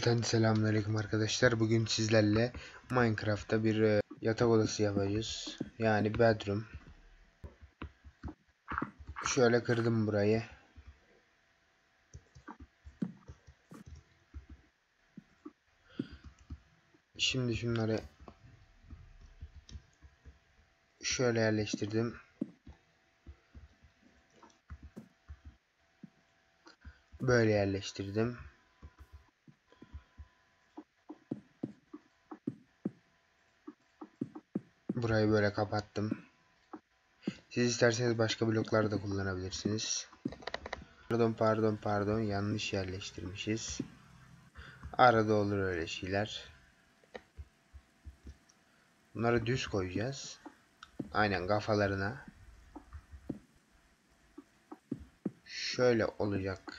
Hepinize selamünaleyküm arkadaşlar. Bugün sizlerle Minecraft'ta bir yatak odası yapacağız. Yani bedroom. Şöyle kırdım burayı. Şimdi şunları şöyle yerleştirdim. Böyle yerleştirdim. Burayı böyle kapattım. Siz isterseniz başka bloklar da kullanabilirsiniz. Pardon, yanlış yerleştirmişiz. Arada olur öyle şeyler. Bunları düz koyacağız. Aynen kafalarına. Şöyle olacak.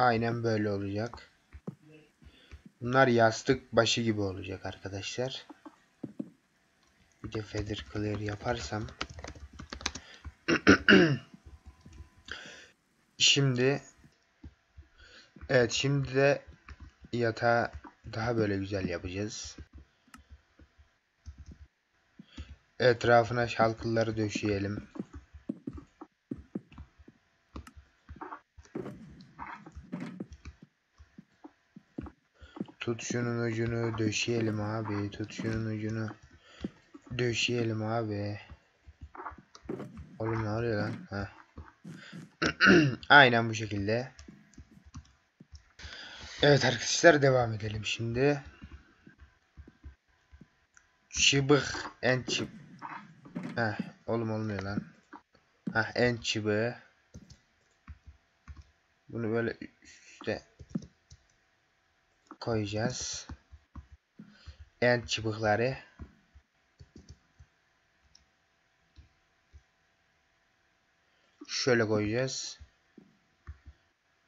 Aynen böyle olacak. Bunlar yastık başı gibi olacak arkadaşlar. Bir de feather clear yaparsam. Şimdi de yatağı daha böyle güzel yapacağız. Etrafına şalkılları döşeyelim. Tut şunun ucunu döşeyelim abi. Oğlum ne oluyor lan? Aynen bu şekilde. Evet arkadaşlar, devam edelim şimdi. En çıbığı. Bunu böyle üstte koyacağız. En çıbıkları. Şöyle koyacağız.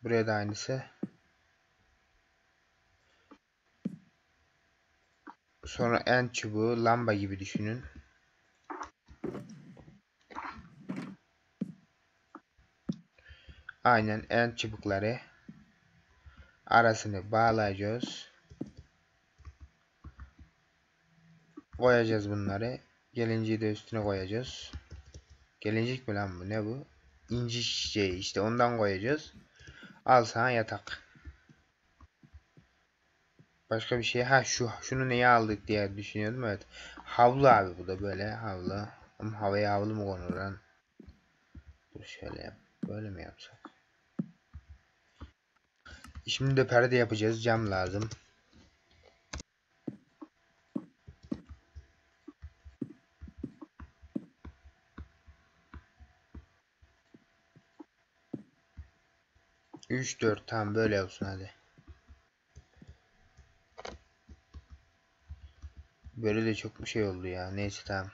Buraya da aynısı. Sonra en çubuğu lamba gibi düşünün. Aynen en çubukları arasını bağlayacağız. Koyacağız bunları. Gelinciği de üstüne koyacağız. Gelincik mi lan bu? Ne bu? İnci çiçeği işte, ondan koyacağız. Al sana yatak. Başka bir şey. Şunu neye aldık diye düşünüyordum. Evet. Havlu abi, bu da böyle havlu. Ama havaya havlu mu konur lan? Dur şöyle yap. Böyle mi yapsak? Şimdi de perde yapacağız. Cam lazım. Tam böyle olsun hadi. Böyle de çok bir şey oldu ya. Neyse tamam.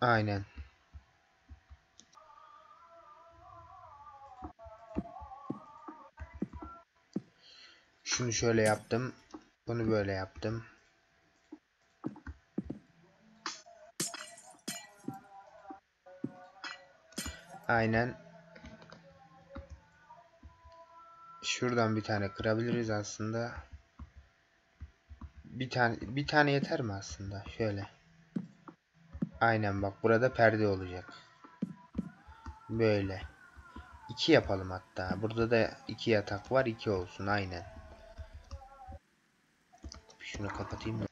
Aynen. Şunu şöyle yaptım. Bunu böyle yaptım. Aynen. Şuradan bir tane kırabiliriz aslında. Bir tane yeter mi aslında? Şöyle. Aynen bak, burada perde olacak. Böyle. 2 yapalım hatta. Burada da 2 yatak var, 2 olsun aynen. Şunu kapatayım mı?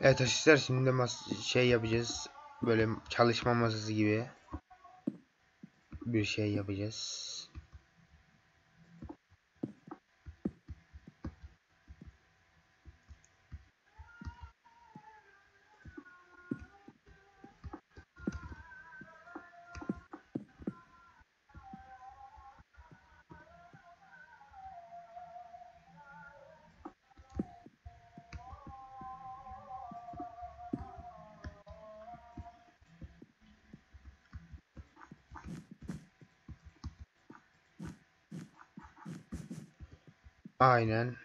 Evet arkadaşlar, şimdi de şey yapacağız. Böyle çalışma masası gibi bir şey yapacağız. Aynen.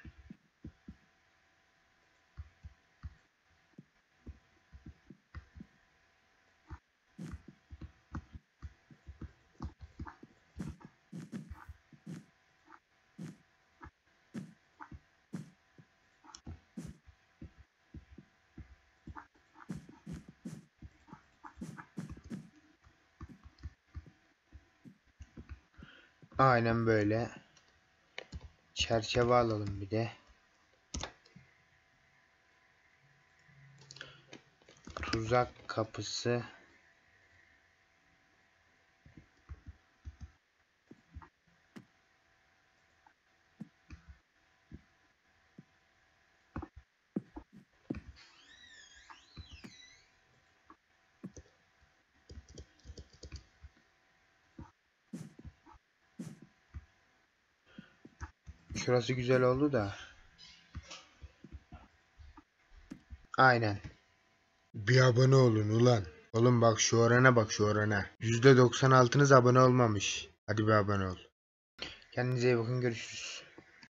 Aynen böyle. Çerçeve alalım bir de. Tuzak kapısı. Şurası güzel oldu da. Aynen. Bir abone olun ulan. Oğlum bak şu orana bak şu orana. %96'nız abone olmamış. Hadi bir abone ol. Kendinize iyi bakın, görüşürüz.